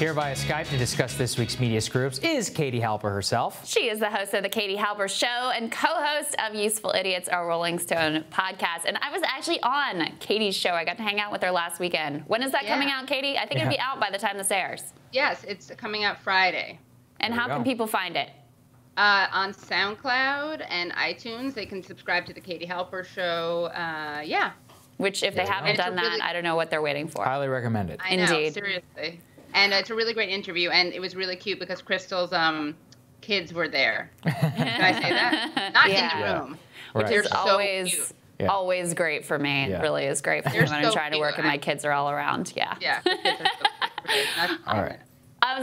Here via Skype to discuss this week's media screw-ups is Katie Halper herself. She is the host of The Katie Halper Show and co-host of Useful Idiots, our Rolling Stone podcast. And I was actually on Katie's show. I got to hang out with her last weekend. When is that coming out, Katie? I think it'll be out by the time this airs. Yes, it's coming out Friday. And how can people find it? On SoundCloud and iTunes, they can subscribe to The Katie Halper Show. Which, if they haven't done that, I don't know what they're waiting for. Highly recommend it. Indeed. Seriously. And it's a really great interview, and it was really cute because Crystal's kids were there. Did I say that? Not in the room. Right. Which is always, always great for me. Yeah. It really is great for me when I'm trying to work and my kids are all around. Yeah. Yeah. The kids are so cute. All right.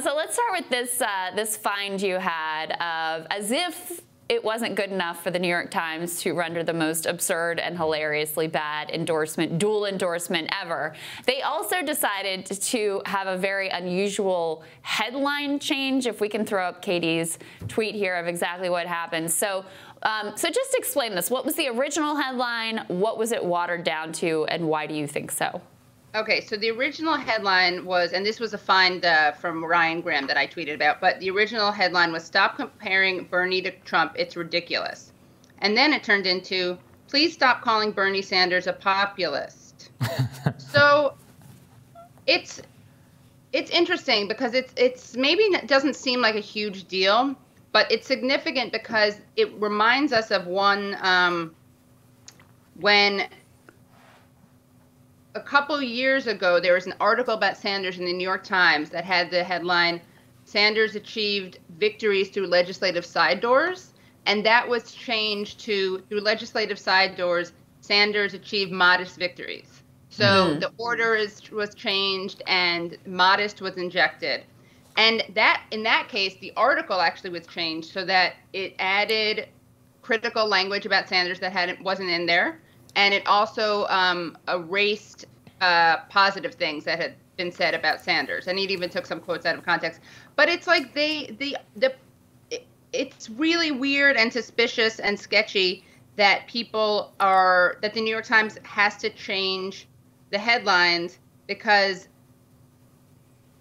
So let's start with this this find you had of as if it wasn't good enough for the New York Times to render the most absurd and hilariously bad endorsement, dual endorsement ever. They also decided to have a very unusual headline change, if we can throw up Katie's tweet here of exactly what happened. So, so just explain this. What was the original headline? What was it watered down to? And why do you think so? Okay, so the original headline was, and this was a find from Ryan Grimm that I tweeted about, but the original headline was, "Stop comparing Bernie to Trump, it's ridiculous." And then it turned into, "Please stop calling Bernie Sanders a populist." So it's interesting because it's maybe it doesn't seem like a huge deal, but it's significant because it reminds us of one when a couple years ago, there was an article about Sanders in the New York Times that had the headline, "Sanders achieved victories through legislative side doors," and that was changed to, "Through legislative side doors, Sanders achieved modest victories." So the order was changed and modest was injected. And that in that case, the article actually was changed so that it added critical language about Sanders that wasn't in there. And it also erased positive things that had been said about Sanders, and it even took some quotes out of context. But it's like it's really weird and suspicious and sketchy that people are that the New York Times has to change the headlines because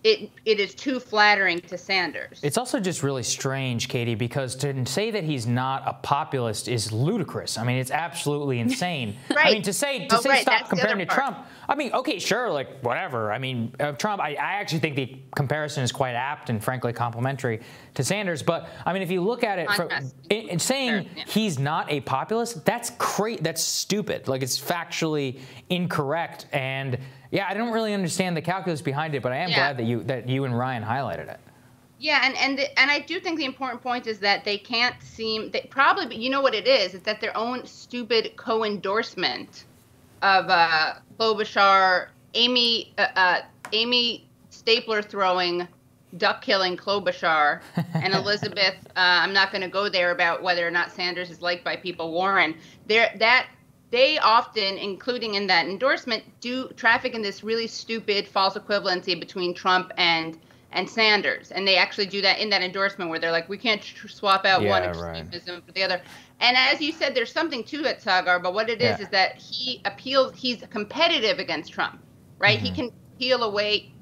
it is too flattering to Sanders. It's also just really strange, Katie, because to say that he's not a populist is ludicrous. I mean, it's absolutely insane. Right. I mean, to say stop comparing to Trump. I mean, okay, sure, like whatever. I mean, Trump. I actually think the comparison is quite apt and frankly complimentary to Sanders. But I mean, if you look at it, saying he's not a populist, that's crazy. That's stupid. Like it's factually incorrect and. Yeah, I don't really understand the calculus behind it, but I am glad that you and Ryan highlighted it. Yeah, and I do think the important point is that they can't seem probably you know what it is that their own stupid co-endorsement of Klobuchar, Amy stapler throwing, duck killing Klobuchar, and Elizabeth. I'm not going to go there about whether or not Sanders is liked by people. Warren, They often, including in that endorsement, do traffic in this really stupid false equivalency between Trump and Sanders. And they actually do that in that endorsement where they're like, we can't swap out one extremism for the other. And as you said, there's something to it, Sagar, but what it is that he's competitive against Trump, right? He can peel away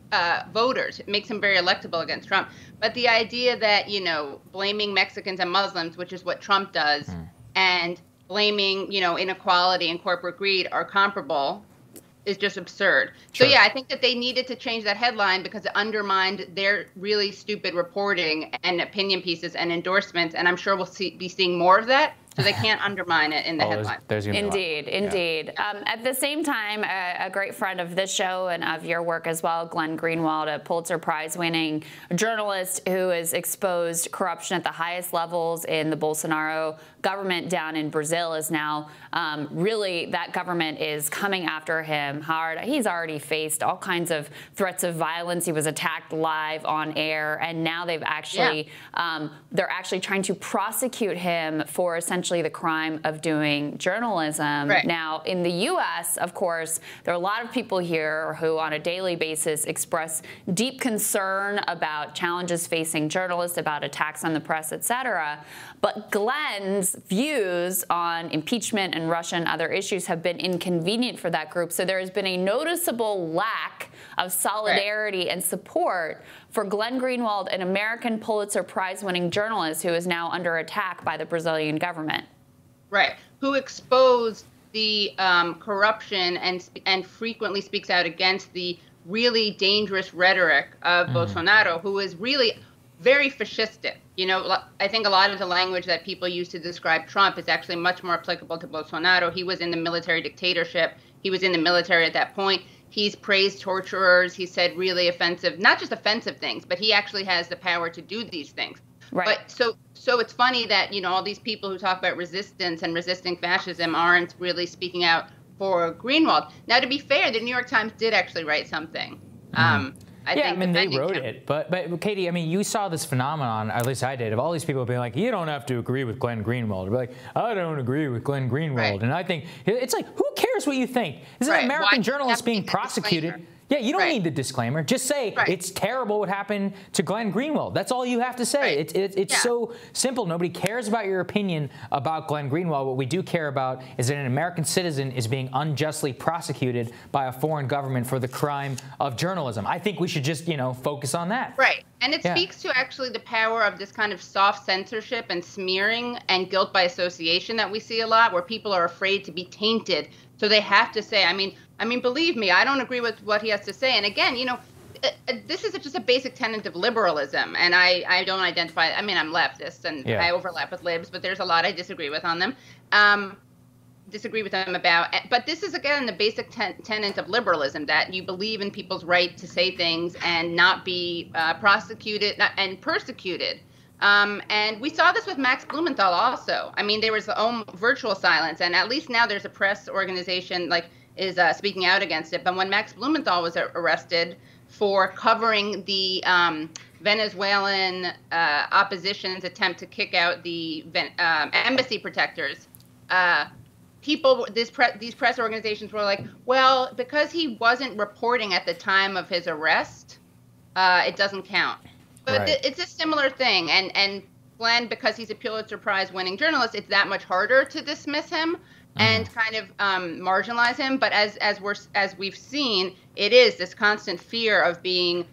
voters. It makes him very electable against Trump. But the idea that, you know, blaming Mexicans and Muslims, which is what Trump does, and blaming, you know, inequality and corporate greed are comparable is just absurd. Sure. So, yeah, I think that they needed to change that headline because it undermined their really stupid reporting and opinion pieces and endorsements, and I'm sure we'll be seeing more of that. So they can't undermine it in the headline. Indeed. Yeah. At the same time, a great friend of this show and of your work as well, Glenn Greenwald, a Pulitzer Prize-winning journalist who has exposed corruption at the highest levels in the Bolsonaro government down in Brazil, is now really that government is coming after him hard. He's already faced all kinds of threats of violence. He was attacked live on air, and now they're actually trying to prosecute him for essentially essentially the crime of doing journalism. Right. Now, in the U.S., of course, there are a lot of people here who on a daily basis express deep concern about challenges facing journalists, about attacks on the press, et cetera. But Glenn's views on impeachment and Russia and other issues have been inconvenient for that group. So there has been a noticeable lack of solidarity and support for Glenn Greenwald, an American Pulitzer Prize-winning journalist who is now under attack by the Brazilian government. Right. Who exposed the corruption and frequently speaks out against the really dangerous rhetoric of Bolsonaro, who is really very fascistic. You know, I think a lot of the language that people use to describe Trump is actually much more applicable to Bolsonaro. He was in the military dictatorship. He was in the military at that point. He's praised torturers. He said really offensive, not just offensive things, but he actually has the power to do these things. Right. But so it's funny that, you know, all these people who talk about resistance and resisting fascism aren't really speaking out for Greenwald. Now, to be fair, the New York Times did actually write something. I mean, they wrote it. But Katie, I mean, you saw this phenomenon, at least I did, of all these people being like, you don't have to agree with Glenn Greenwald. Be like, I don't agree with Glenn Greenwald. Right. And I think, it's like, who cares what you think? This is an American journalist being prosecuted. Disclaimer. Yeah, you don't need the disclaimer. Just say it's terrible what happened to Glenn Greenwald. That's all you have to say. It's so simple. Nobody cares about your opinion about Glenn Greenwald. What we do care about is that an American citizen is being unjustly prosecuted by a foreign government for the crime of journalism. I think we should just, you know, focus on that. Right. And it speaks to actually the power of this kind of soft censorship and smearing and guilt by association that we see a lot, where people are afraid to be tainted. So they have to say, I mean, believe me, I don't agree with what he has to say. And again, you know, this is just a basic tenet of liberalism. And I don't identify, I mean, I'm leftist and I overlap with libs, but there's a lot I disagree with on them. But this is, again, the basic tenet of liberalism, that you believe in people's right to say things and not be prosecuted and persecuted. And we saw this with Max Blumenthal also. I mean, there was the virtual silence, and at least now there's a press organization like is speaking out against it. But when Max Blumenthal was arrested for covering the Venezuelan opposition's attempt to kick out the embassy protectors, people, these press organizations were like, well, because he wasn't reporting at the time of his arrest, it doesn't count. But it's a similar thing. And Glenn, because he's a Pulitzer Prize-winning journalist, it's that much harder to dismiss him and kind of marginalize him. But as we've seen, it is this constant fear of being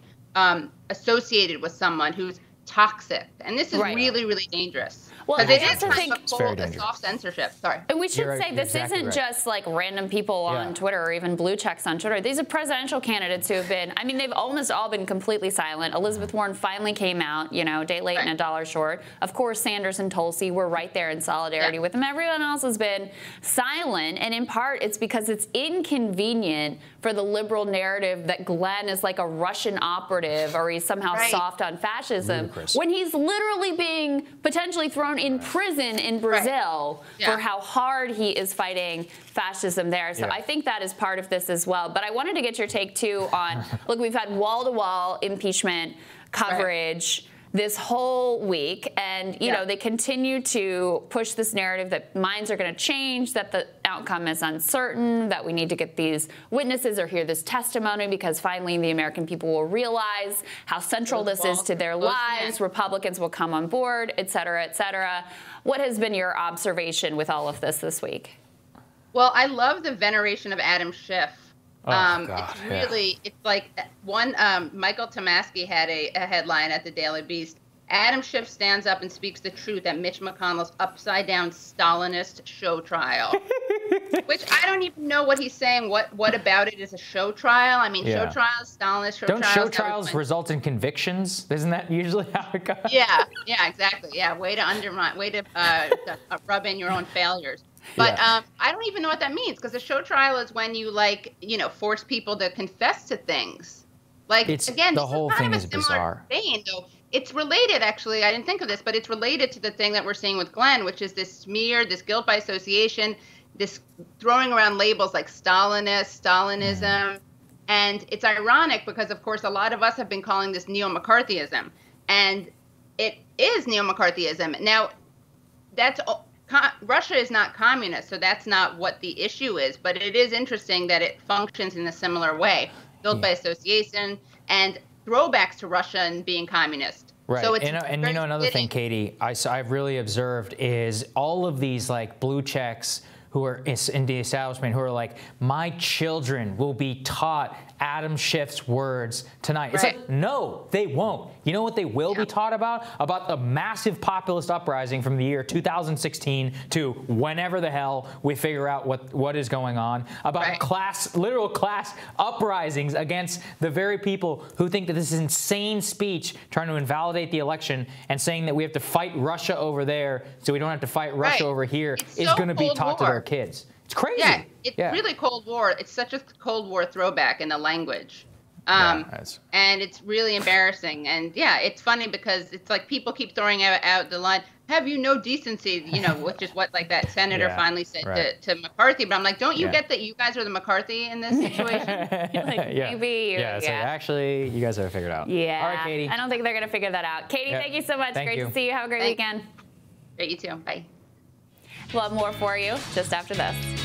associated with someone who's toxic. And this is really, really dangerous. Well, I also think it's very dangerous. Soft censorship. Sorry. And we should say this isn't just like random people on Twitter or even blue checks on Twitter. These are presidential candidates who have been, I mean, they've almost all been completely silent. Elizabeth Warren finally came out, you know, a day late and a dollar short. Of course, Sanders and Tulsi were right there in solidarity with them. Everyone else has been silent. And in part, it's because it's inconvenient for the liberal narrative that Glenn is like a Russian operative or he's somehow soft on fascism when he's literally being potentially thrown in prison in Brazil for how hard he is fighting fascism there. So I think that is part of this as well. But I wanted to get your take, too, on, look, we've had wall-to-wall impeachment coverage this whole week. And, you know, they continue to push this narrative that minds are going to change, that the outcome is uncertain, that we need to get these witnesses or hear this testimony because finally the American people will realize how central this is to their lives. Republicans will come on board, et cetera, et cetera. What has been your observation with all of this week? Well, I love the veneration of Adam Schiff. Oh, God, it's really, it's like one, Michael Tomaski had a headline at The Daily Beast. Adam Schiff stands up and speaks the truth at Mitch McConnell's upside-down Stalinist show trial, which I don't even know what he's saying. What about it is a show trial? I mean, show trials, Stalinist show trials. Don't show trials result in convictions? Isn't that usually how it goes? Yeah, yeah, exactly. Yeah, way to undermine, way to rub in your own failures. But I don't even know what that means, because a show trial is when you, like, you know, force people to confess to things. Like, it's, again, the whole thing is bizarre. Vein, though. It's related, actually. I didn't think of this, but it's related to the thing that we're seeing with Glenn, which is this smear, this guilt by association, this throwing around labels like Stalinist, Stalinism. And it's ironic because, of course, a lot of us have been calling this neo-McCarthyism. And it is neo-McCarthyism. Now, that's Russia is not communist, so that's not what the issue is. But it is interesting that it functions in a similar way, built by association and throwbacks to Russia and being communist. Right. So it's and you know another thing, Katie, I've really observed is all of these like blue checks who are in the establishment who are like, my children will be taught Adam Schiff's words tonight. It's like, no, they won't. You know what they will be taught about? About the massive populist uprising from the year 2016 to whenever the hell we figure out what is going on. About class, literal class uprisings against the very people who think that this is insane speech trying to invalidate the election and saying that we have to fight Russia over there so we don't have to fight Russia over here is going to be taught to their kids. It's crazy. Yeah, it's really Cold War. It's such a Cold War throwback in the language. And it's really embarrassing. And yeah, it's funny because it's like people keep throwing out the line, have you no decency, you know, which is what like that senator finally said to McCarthy. But I'm like, don't you get that you guys are the McCarthy in this situation? Like, maybe. Yeah, it's like, actually, you guys have it figured out. Yeah. All right, Katie. I don't think they're going to figure that out. Katie, thank you so much. Great to see you. Have a great weekend. Great, you too. Bye. We'll have more for you just after this.